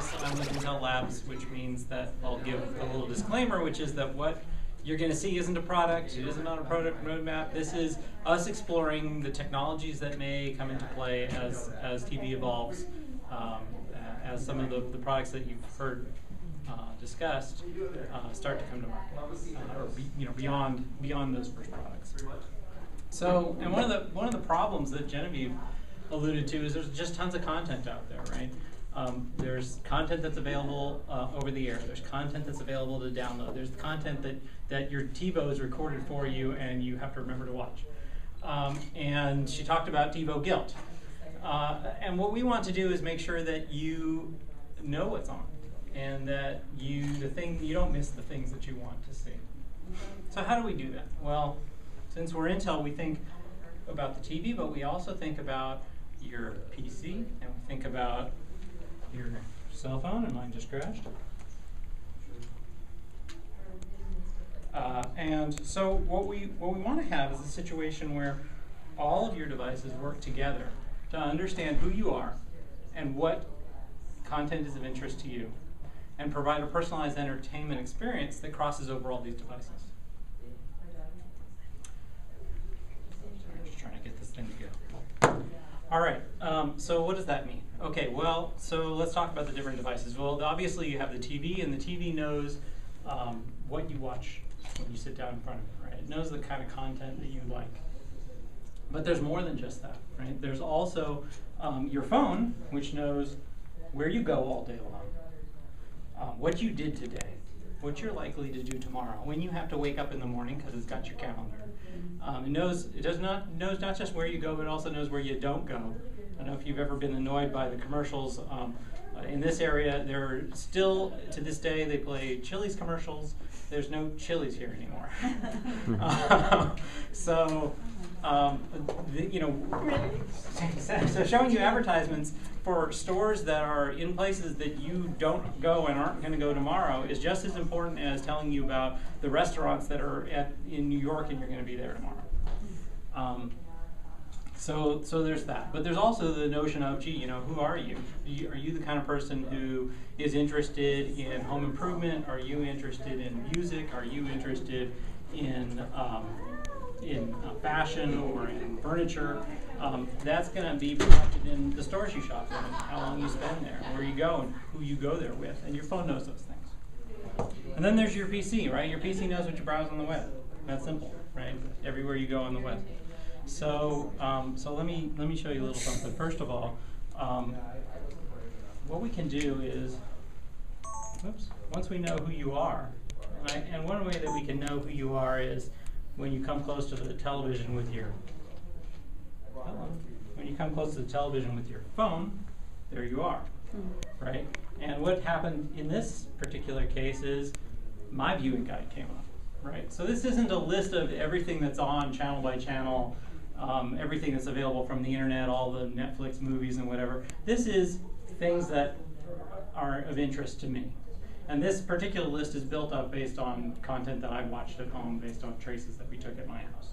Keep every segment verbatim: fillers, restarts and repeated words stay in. service. I'm with Intel Labs, which means that I'll give a little disclaimer, which is that what you're going to see isn't a product. It isn't on a product roadmap. This is us exploring the technologies that may come into play as, as T V evolves, um, as some of the, the products that you've heard uh, discussed uh, start to come to market, uh, or be, you know, beyond beyond those first products. So, and one of the one of the problems that Genevieve alluded to is there's just tons of content out there, right? Um, there's content that's available uh, over the air. There's content that's available to download. There's content that, that your TiVo is recorded for you and you have to remember to watch. Um, and she talked about TiVo guilt. Uh, and what we want to do is make sure that you know what's on and that you the thing you don't miss the things that you want to see. So how do we do that? Well, since we're Intel, we think about the T V, but we also think about your P C, and we think about your cell phone, and mine just crashed. Uh, and so what we what we want to have is a situation where all of your devices work together to understand who you are and what content is of interest to you, and provide a personalized entertainment experience that crosses over all these devices. I'm just trying to get this thing to go. All right, um, so what does that mean? Okay, well, so let's talk about the different devices. Well, obviously you have the T V, and the T V knows um, what you watch when you sit down in front of it, right? It knows the kind of content that you like. But there's more than just that, right? There's also um, your phone, which knows where you go all day long, um, what you did today, what you're likely to do tomorrow, when you have to wake up in the morning because it's got your calendar. Um, it knows it does not knows not just where you go, but also knows where you don't go. I don't know if you've ever been annoyed by the commercials um, in this area. They're still to this day they play Chili's commercials. There's no Chili's here anymore. um, so um, the, you know, so showing you advertisements for stores that are in places that you don't go and aren't going to go tomorrow is just as important as telling you about the restaurants that are at, in New York and you're going to be there tomorrow. Um, so, so there's that. But there's also the notion of, gee, you know, who are you? Are you the kind of person who is interested in home improvement? Are you interested in music? Are you interested in um, in uh, fashion or in furniture? Um, that's going to be reflected in the stores you shop in, how long you spend there, where you go, and who you go there with, and your phone knows those things. And then there's your P C, right? Your P C knows what you browse on the web. That's simple, right? Everywhere you go on the web. So, um, so let me let me show you a little something. First of all, um, what we can do is, oops, once we know who you are, right? And one way that we can know who you are is when you come close to the television with your When you come close to the television with your phone, there you are, mm-hmm. right? And what happened in this particular case is my viewing guide came up, right? So this isn't a list of everything that's on channel by channel, um, everything that's available from the internet, all the Netflix movies and whatever. This is things that are of interest to me. And this particular list is built up based on content that I watched at home, based on traces that we took at my house.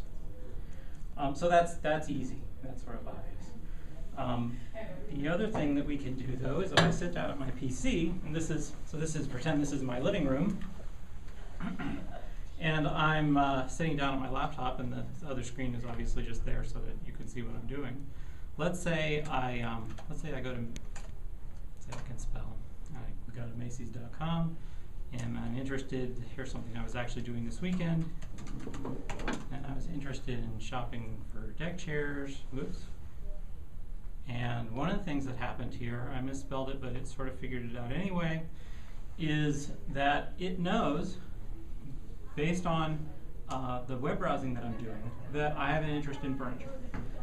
Um, so that's, that's easy. That's where life is. Um, the other thing that we can do, though, is if I sit down at my P C, and this is, so this is, pretend this is my living room, and I'm uh, sitting down at my laptop, and the other screen is obviously just there so that you can see what I'm doing. Let's say I, um, let's say I go to, let's say I can spell. I go to Macy's dot com, and I'm interested, here's something I was actually doing this weekend. And I was interested in shopping for deck chairs. Whoops. And one of the things that happened here, I misspelled it, but it sort of figured it out anyway, is that it knows, based on uh, the web browsing that I'm doing, that I have an interest in furniture.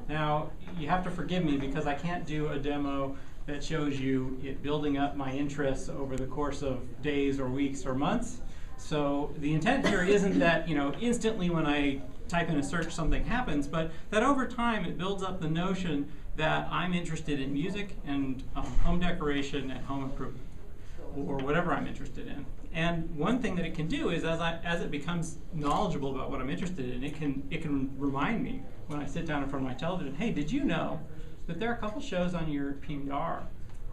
Now, you have to forgive me because I can't do a demo that shows you it building up my interests over the course of days or weeks or months. So the intent here isn't that, you know, instantly when I type in a search something happens, but that over time it builds up the notion that I'm interested in music and um, home decoration and home improvement or whatever I'm interested in. And one thing that it can do is as I as it becomes knowledgeable about what I'm interested in, it can it can remind me when I sit down in front of my television, hey, did you know that there are a couple shows on your P V R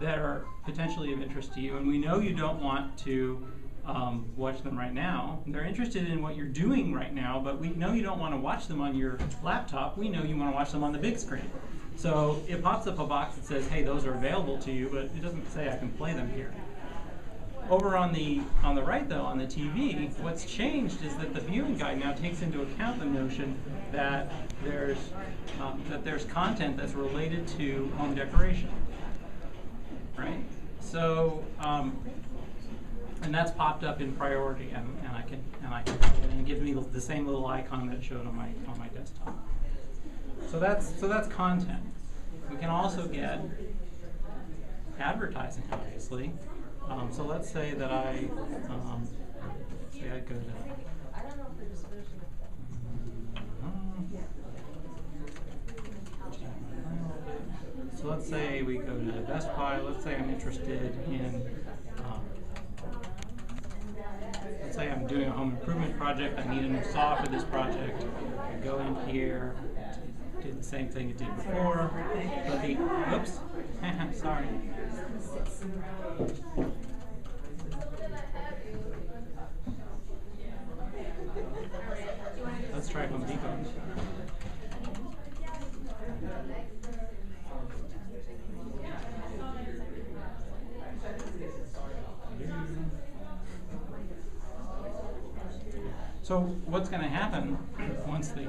that are potentially of interest to you, and we know you don't want to um, watch them right now. They're interested in what you're doing right now, but we know you don't want to watch them on your laptop. We know you want to watch them on the big screen. So it pops up a box that says, hey, those are available to you, but it doesn't say I can play them here. Over on the, on the right, though, on the T V, what's changed is that the viewing guide now takes into account the notion that there's, um, that there's content that's related to home decoration, right? So, um, and that's popped up in priority, and, and I can, and I can, and it gives me the same little icon that it showed on my, on my desktop. So that's, so that's content. We can also get advertising, obviously. Um, so let's say that I, um, say I go to, uh, so let's say we go to Best Buy. Let's say I'm interested in, um, let's say I'm doing a home improvement project. I need a new saw for this project. I go in here, did the same thing it did before, but the, oops, sorry. Let's try Home Depot. So what's going to happen once the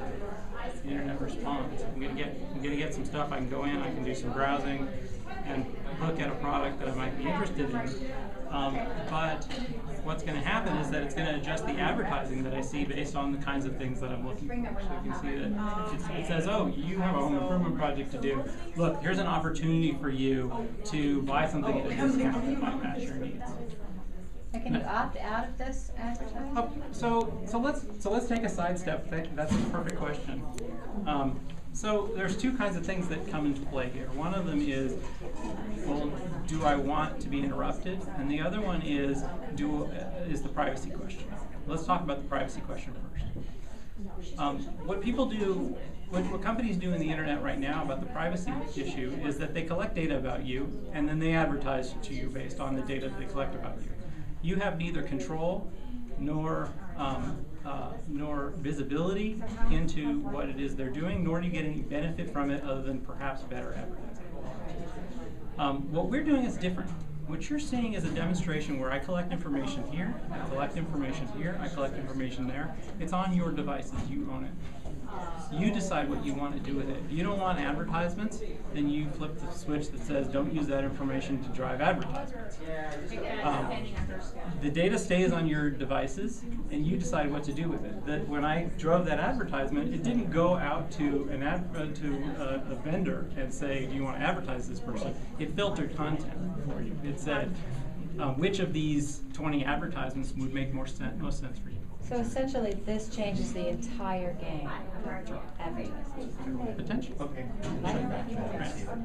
internet responds? I'm going to get, I'm going to get some stuff. I can go in, I can do some browsing, and look at a product that I might be interested in. Um, but what's going to happen is that it's going to adjust the advertising that I see based on the kinds of things that I'm looking for. So you can see that it's, it says, oh, you have a home improvement project to do. Look, here's an opportunity for you to buy something at a discount that might match your needs. So can you opt out of this advertising? Oh, so, so let's so let's take a sidestep. That's a perfect question. Um, so there's two kinds of things that come into play here. One of them is, well, do I want to be interrupted? And the other one is, do uh, is the privacy question. Let's talk about the privacy question first. Um, what people do, what, what companies do in the internet right now about the privacy issue is that they collect data about you, and then they advertise to you based on the data that they collect about you. You have neither control nor um, uh, nor visibility into what it is they're doing, nor do you get any benefit from it other than perhaps better advertising. Um, what we're doing is different. What you're seeing is a demonstration where I collect information here, I collect information here, I collect information there. It's on your devices. You own it. You decide what you want to do with it. If you don't want advertisements, then you flip the switch that says don't use that information to drive advertisements. Um, the data stays on your devices, and you decide what to do with it. That when I drove that advertisement, it didn't go out to an ad, uh, to a, a vendor and say, do you want to advertise this person? It filtered content for you. It said uh, which of these twenty advertisements would make more sen most sense for you. So essentially, this changes the entire game. Everything. Potential. Okay.